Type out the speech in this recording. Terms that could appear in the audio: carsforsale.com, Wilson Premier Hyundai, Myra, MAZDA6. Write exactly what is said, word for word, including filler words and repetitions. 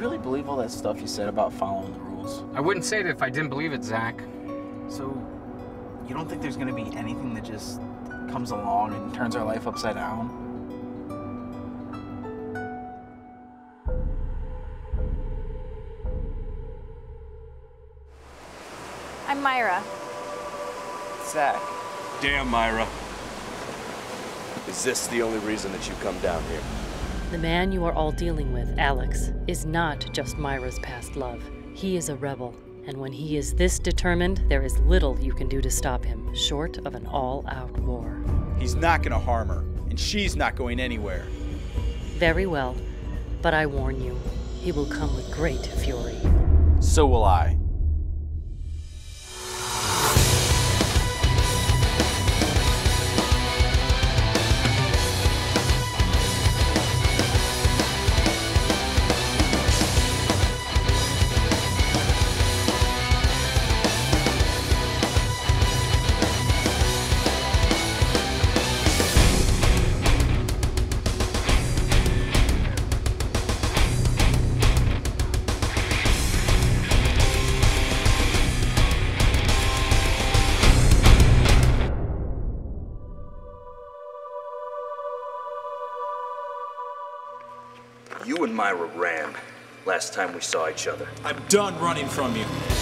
really believe all that stuff you said about following the rules? I wouldn't say it if I didn't believe it, Zach. So, you don't think there's gonna be anything that just comes along and turns our life upside down? I'm Myra. Zach. Damn, Myra. Is this the only reason that you've come down here? The man you are all dealing with, Alex, is not just Myra's past love. He is a rebel, and when he is this determined, there is little you can do to stop him, short of an all-out war. He's not gonna harm her, and she's not going anywhere. Very well, but I warn you, he will come with great fury. So will I. You and Myra ran last time we saw each other. I'm done running from you.